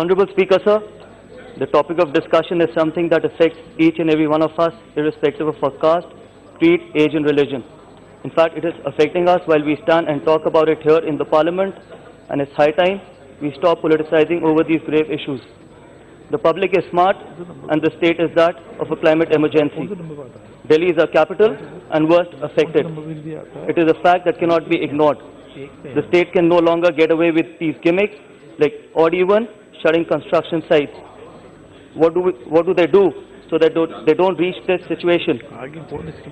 Honorable Speaker, sir, the topic of discussion is something that affects each and every one of us, irrespective of our caste, creed, age and religion. In fact, it is affecting us while we stand and talk about it here in the Parliament, and it's high time we stop politicizing over these grave issues. The public is smart and the state is that of a climate emergency. Delhi is our capital and worst affected. It is a fact that cannot be ignored. The state can no longer get away with these gimmicks like odd even shutting construction sites. What do they do so that they don't reach this situation?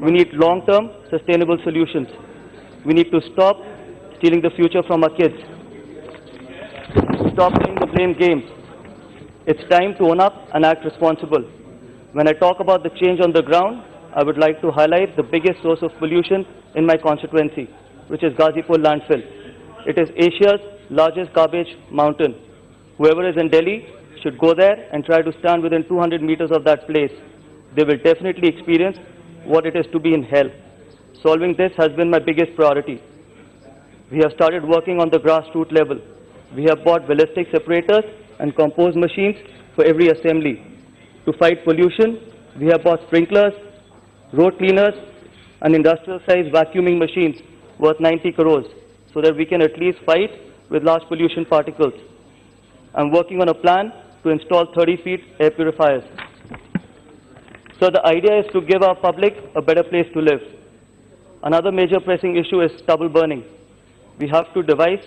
We need long-term sustainable solutions. We need to stop stealing the future from our kids. Stop playing the blame game. It's time to own up and act responsible. When I talk about the change on the ground, I would like to highlight the biggest source of pollution in my constituency, which is Ghazipur landfill. It is Asia's largest garbage mountain. Whoever is in Delhi should go there and try to stand within 200 meters of that place. They will definitely experience what it is to be in hell. Solving this has been my biggest priority. We have started working on the grassroots level. We have bought ballistic separators and compost machines for every assembly. To fight pollution, we have bought sprinklers, road cleaners, and industrial-sized vacuuming machines worth 90 crores, so that we can at least fight with large pollution particles. I'm working on a plan to install 30 feet air purifiers. So the idea is to give our public a better place to live. Another major pressing issue is stubble burning. We have to devise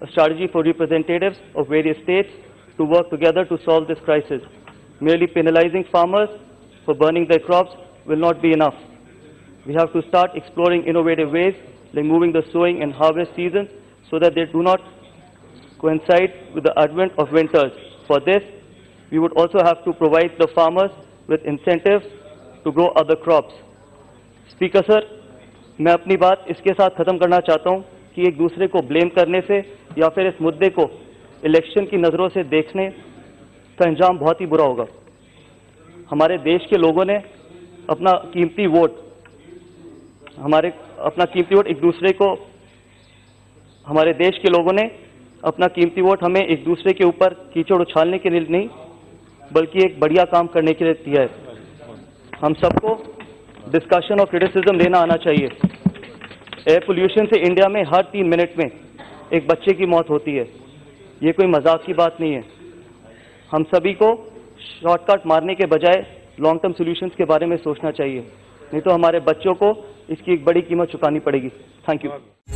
a strategy for representatives of various states to work together to solve this crisis. Merely penalizing farmers for burning their crops will not be enough. We have to start exploring innovative ways like moving the sowing and harvest seasons so that they do not coincide with the advent of winters. For this, we would also have to provide the farmers with incentives to grow other crops. Speaker sir, मैं अपनी बात इसके साथ खत्म करना चाहता हूँ कि एक दूसरे को ब्लेम करने से या फिर इस मुद्दे को इलेक्शन की नज़रों से देखने का अंजाम बहुत ही बुरा होगा. हमारे देश के लोगों ने अपना कीमती वोट हमें एक दूसरे के ऊपर कीचड़ उछालने के लिए नहीं, बल्कि एक बढ़िया काम करने के लिए दिया है. हम सबको डिस्कशन और क्रिटिसिज्म लेना आना चाहिए. एयर पोल्यूशन से इंडिया में हर 3 मिनट में एक बच्चे की मौत होती है. ये कोई मजाक की बात नहीं है. हम सभी को शॉर्टकट मारने के बजाय लॉन्ग टर्म सॉल्यूशंस के बारे में सोचना चाहिए, नहीं तो हमारे बच्चों को इसकी एक बड़ी कीमत चुकानी पड़ेगी. Thank you.